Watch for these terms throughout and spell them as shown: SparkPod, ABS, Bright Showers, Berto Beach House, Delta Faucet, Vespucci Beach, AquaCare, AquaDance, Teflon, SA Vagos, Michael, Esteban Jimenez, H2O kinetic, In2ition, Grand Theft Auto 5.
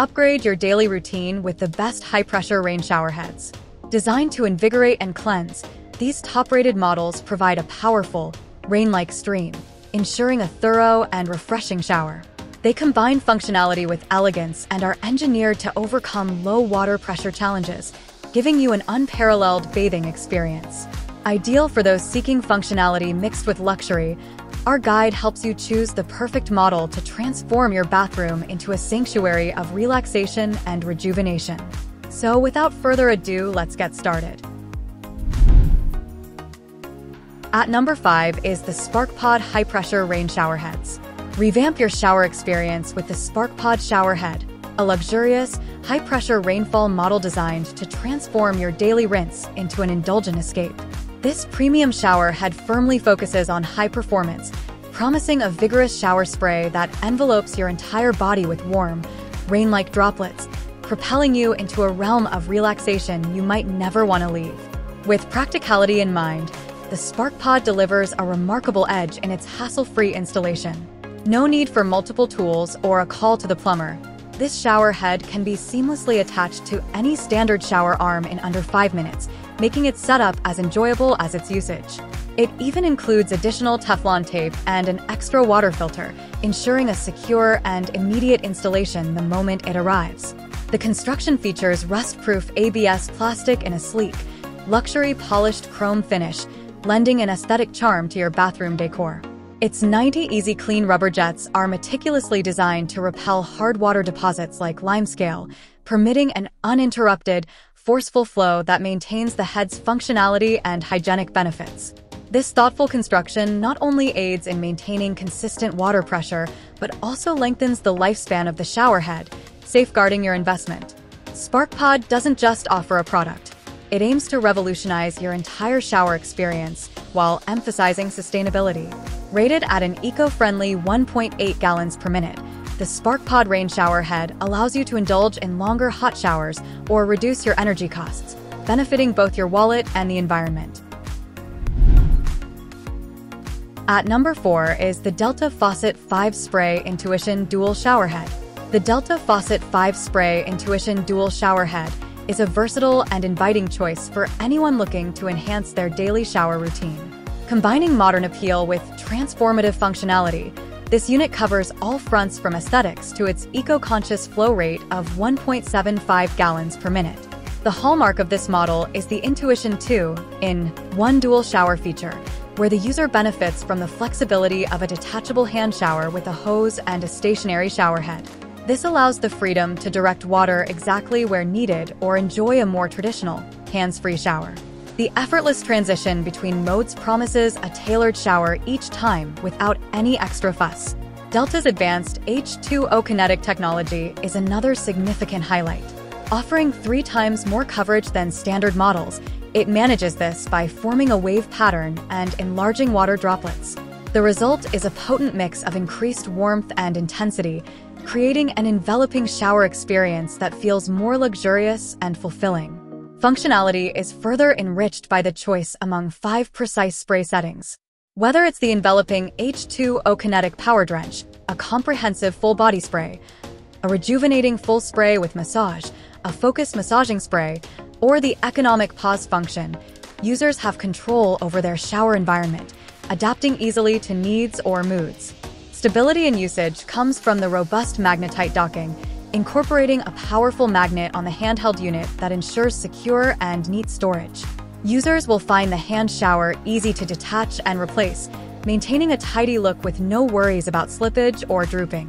Upgrade your daily routine with the best high-pressure rain shower heads. Designed to invigorate and cleanse, these top-rated models provide a powerful, rain-like stream, ensuring a thorough and refreshing shower. They combine functionality with elegance and are engineered to overcome low water pressure challenges, giving you an unparalleled bathing experience. Ideal for those seeking functionality mixed with luxury, our guide helps you choose the perfect model to transform your bathroom into a sanctuary of relaxation and rejuvenation. So without further ado, let's get started. At number 5 is the SparkPod High Pressure Rain Shower Heads. Revamp your shower experience with the SparkPod Shower Head, a luxurious, high-pressure rainfall model designed to transform your daily rinse into an indulgent escape. This premium shower head firmly focuses on high performance, promising a vigorous shower spray that envelopes your entire body with warm, rain-like droplets, propelling you into a realm of relaxation you might never want to leave. With practicality in mind, the SparkPod delivers a remarkable edge in its hassle-free installation. No need for multiple tools or a call to the plumber. This shower head can be seamlessly attached to any standard shower arm in under 5 minutes, making its setup as enjoyable as its usage. It even includes additional Teflon tape and an extra water filter, ensuring a secure and immediate installation the moment it arrives. The construction features rust-proof ABS plastic in a sleek, luxury polished chrome finish, lending an aesthetic charm to your bathroom decor. Its 90 Easy Clean rubber jets are meticulously designed to repel hard water deposits like limescale, permitting an uninterrupted, forceful flow that maintains the head's functionality and hygienic benefits. This thoughtful construction not only aids in maintaining consistent water pressure, but also lengthens the lifespan of the shower head, safeguarding your investment. SparkPod doesn't just offer a product. It aims to revolutionize your entire shower experience while emphasizing sustainability. Rated at an eco-friendly 1.8 gallons per minute, the SparkPod Rain Shower Head allows you to indulge in longer hot showers or reduce your energy costs, benefiting both your wallet and the environment. At number 4 is the Delta Faucet 5 Spray In2ition Dual Shower Head. The Delta Faucet 5 Spray In2ition Dual Shower Head is a versatile and inviting choice for anyone looking to enhance their daily shower routine. Combining modern appeal with transformative functionality, this unit covers all fronts from aesthetics to its eco-conscious flow rate of 1.75 gallons per minute. The hallmark of this model is the In2ition 2-in-1 dual shower feature, where the user benefits from the flexibility of a detachable hand shower with a hose and a stationary shower head. This allows the freedom to direct water exactly where needed or enjoy a more traditional, hands-free shower. The effortless transition between modes promises a tailored shower each time without any extra fuss. Delta's advanced H2O kinetic technology is another significant highlight. Offering 3 times more coverage than standard models, it manages this by forming a wave pattern and enlarging water droplets. The result is a potent mix of increased warmth and intensity, creating an enveloping shower experience that feels more luxurious and fulfilling. Functionality is further enriched by the choice among 5 precise spray settings. Whether it's the enveloping H2O kinetic power drench, a comprehensive full body spray, a rejuvenating full spray with massage, a focused massaging spray, or the economic pause function, users have control over their shower environment, adapting easily to needs or moods. Stability in usage comes from the robust magnetite docking, incorporating a powerful magnet on the handheld unit that ensures secure and neat storage. Users will find the hand shower easy to detach and replace, maintaining a tidy look with no worries about slippage or drooping.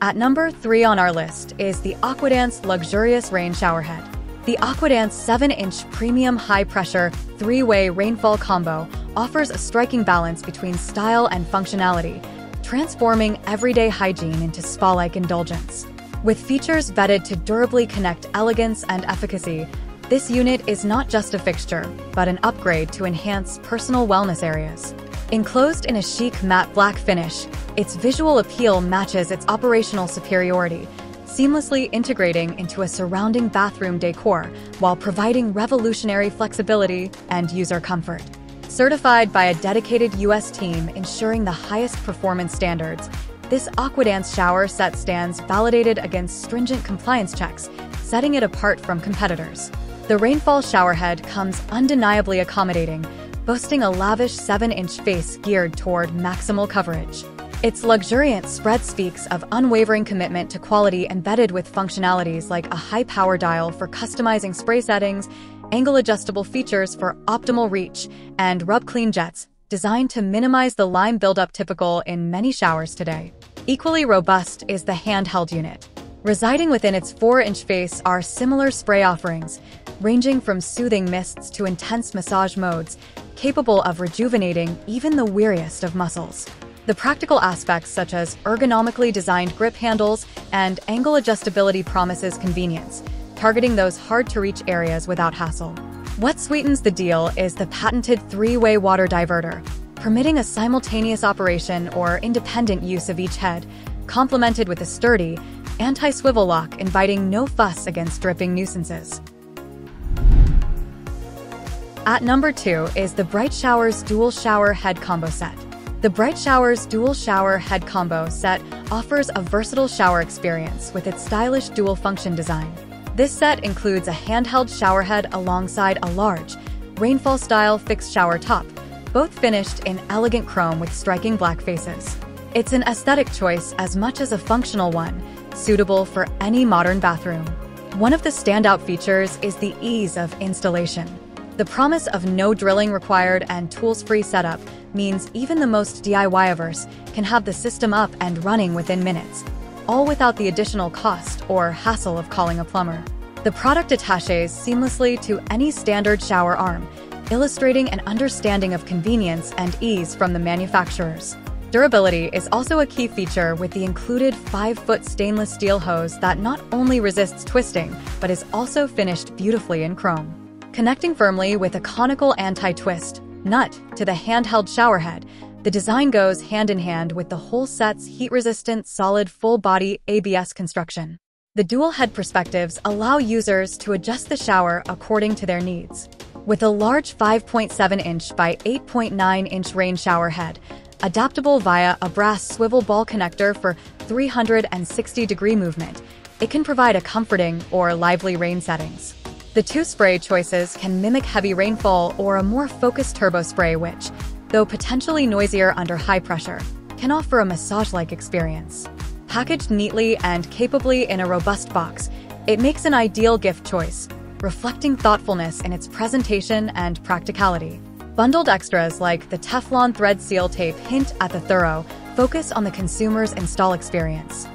At number 3 on our list is the AquaDance Luxurious Rain Shower Head. The AquaDance 7-inch premium high-pressure 3-way rainfall combo offers a striking balance between style and functionality, transforming everyday hygiene into spa-like indulgence. With features vetted to durably connect elegance and efficacy, this unit is not just a fixture, but an upgrade to enhance personal wellness areas. Enclosed in a chic matte black finish, its visual appeal matches its operational superiority, seamlessly integrating into a surrounding bathroom decor while providing revolutionary flexibility and user comfort. Certified by a dedicated U.S. team ensuring the highest performance standards, This AquaDance shower set stands validated against stringent compliance checks, setting it apart from competitors. The rainfall showerhead comes undeniably accommodating, boasting a lavish 7-inch face geared toward maximal coverage. Its luxuriant spread speaks of unwavering commitment to quality embedded with functionalities like a high-power dial for customizing spray settings, angle-adjustable features for optimal reach, and rub-clean jets designed to minimize the lime buildup typical in many showers today. Equally robust is the handheld unit. Residing within its 4-inch face are similar spray offerings, ranging from soothing mists to intense massage modes, capable of rejuvenating even the weariest of muscles. The practical aspects such as ergonomically designed grip handles and angle adjustability promises convenience, targeting those hard-to-reach areas without hassle. What sweetens the deal is the patented 3-way water diverter, permitting a simultaneous operation or independent use of each head, complemented with a sturdy, anti-swivel lock inviting no fuss against dripping nuisances. At number 2 is the Bright Showers Dual Shower Head Combo Set. The Bright Showers Dual Shower Head Combo Set offers a versatile shower experience with its stylish dual-function design. This set includes a handheld shower head alongside a large, rainfall-style fixed shower top, both finished in elegant chrome with striking black faces. It's an aesthetic choice as much as a functional one, suitable for any modern bathroom. One of the standout features is the ease of installation. The promise of no drilling required and tools-free setup means even the most DIY-averse can have the system up and running within minutes, all without the additional cost or hassle of calling a plumber. The product attaches seamlessly to any standard shower arm, illustrating an understanding of convenience and ease from the manufacturers. Durability is also a key feature with the included 5-foot stainless steel hose that not only resists twisting, but is also finished beautifully in chrome. Connecting firmly with a conical anti-twist nut to the handheld showerhead, the design goes hand-in-hand with the whole set's heat-resistant, solid, full-body ABS construction. The dual head perspectives allow users to adjust the shower according to their needs. With a large 5.7-inch by 8.9-inch rain shower head, adaptable via a brass swivel ball connector for 360-degree movement, it can provide a comforting or lively rain settings. The two spray choices can mimic heavy rainfall or a more focused turbo spray which, though potentially noisier under high pressure, can offer a massage-like experience. Packaged neatly and capably in a robust box, it makes an ideal gift choice, reflecting thoughtfulness in its presentation and practicality. Bundled extras like the Teflon thread seal tape hint at the thorough focus on the consumer's install experience.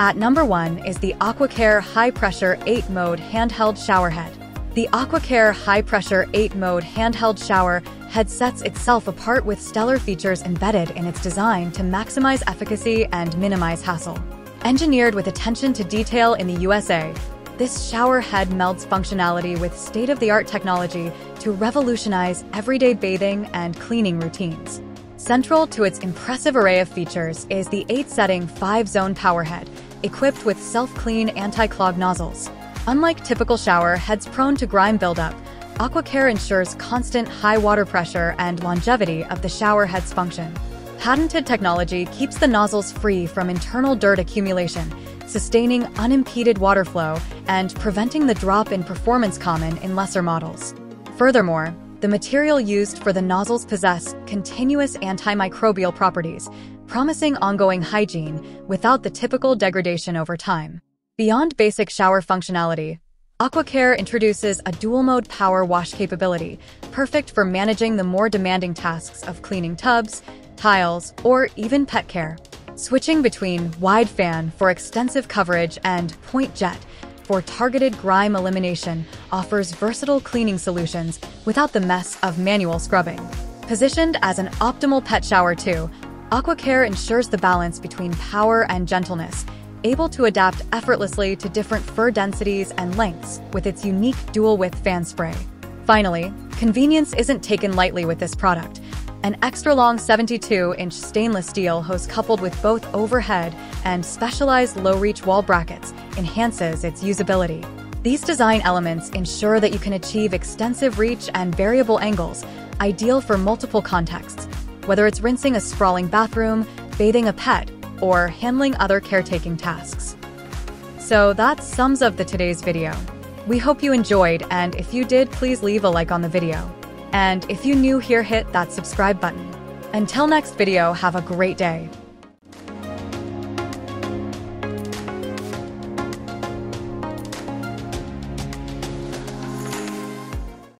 At number 1 is the AquaCare High Pressure 8-Mode Handheld Shower Head. The AquaCare High Pressure 8-Mode Handheld Shower Head sets itself apart with stellar features embedded in its design to maximize efficacy and minimize hassle. Engineered with attention to detail in the USA, this shower head melds functionality with state-of-the-art technology to revolutionize everyday bathing and cleaning routines. Central to its impressive array of features is the 8-setting 5-zone power head, equipped with self-clean anti-clog nozzles. Unlike typical shower heads prone to grime buildup, AquaCare ensures constant high water pressure and longevity of the shower head's function. Patented technology keeps the nozzles free from internal dirt accumulation, sustaining unimpeded water flow and preventing the drop in performance common in lesser models. Furthermore, the material used for the nozzles possess continuous antimicrobial properties, promising ongoing hygiene without the typical degradation over time. Beyond basic shower functionality, AquaCare introduces a dual-mode power wash capability, perfect for managing the more demanding tasks of cleaning tubs, tiles, or even pet care. Switching between wide fan for extensive coverage and point jet for targeted grime elimination offers versatile cleaning solutions without the mess of manual scrubbing. Positioned as an optimal pet shower too, AquaCare ensures the balance between power and gentleness, able to adapt effortlessly to different fur densities and lengths with its unique dual-width fan spray. Finally, convenience isn't taken lightly with this product. An extra-long 72-inch stainless steel hose coupled with both overhead and specialized low-reach wall brackets enhances its usability. These design elements ensure that you can achieve extensive reach and variable angles, ideal for multiple contexts, whether it's rinsing a sprawling bathroom, bathing a pet, or handling other caretaking tasks. So that sums up today's video. We hope you enjoyed, and if you did, please leave a like on the video. And if you're new here, hit that subscribe button. Until next video, have a great day.